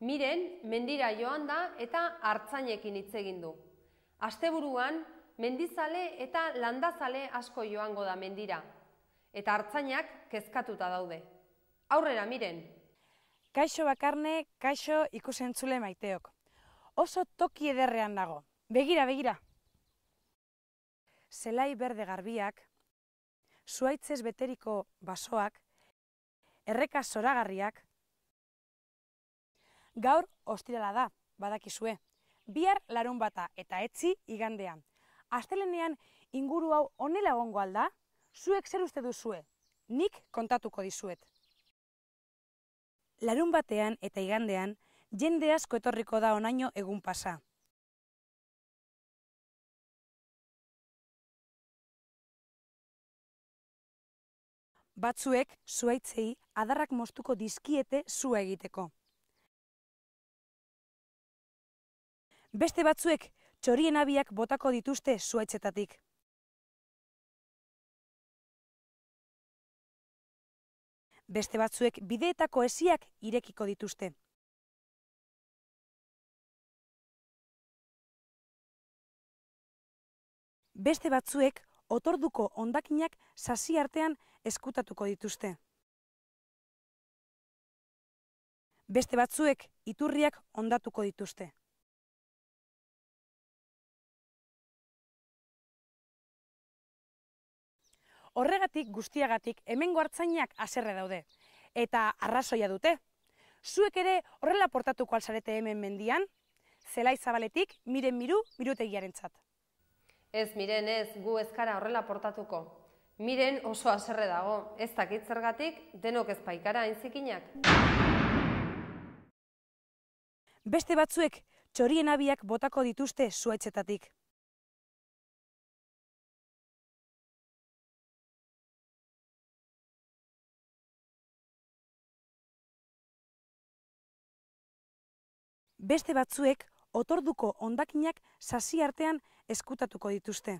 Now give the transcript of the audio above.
Miren mendira joan da eta artzainekin hitz egin du. Asteburuan mendizale eta landazale asko joango da mendira. Eta artzainak kezkatuta daude. Aurrera, Miren! Kaixo Bakarne, kaixo ikusentzule maiteok. Oso toki ederrean dago. Begira, begira! Zelai berde garbiak, zuaitzez beteriko basoak, erreka zoragarriak. Gaur ostirala da, badakizue. Bihar larunbata eta etzi igandean. Astelenean inguru hau honela egongo al da? Zuek zer uste duzue? Nik kontatuko dizuet. Larunbatean eta igandean jende asko etorriko da honaino egun pasa. Batzuek zuaitzei adarrak moztuko dizkiete sua egiteko. Beste batzuek txorien abiak botako dituzte zuaitzetatik. Beste batzuek bideetako hesiak irekiko dituzte. Beste batzuek otorduko hondakinak sasi artean eskutatuko dituzte. Beste batzuek iturriak hondatuko dituzte. Horregatik guztiagatik hemengo artzainak haserre daude eta arrazoia dute. Zuek ere horrela portatuko al zarete hemen mendian, Zelai Zabaletik Miren Miru Mirutegiarentzat. Ez Miren, ez, gu ezkara horrela portatuko. Miren oso haserre dago, ez dakit zergatik denok ezpaikara aintzikinak. Beste batzuek txorien abiak botako dituzte zuaitzetatik. Beste batzuek otorduko hondakinak sasi artean eskutatuko dituzte.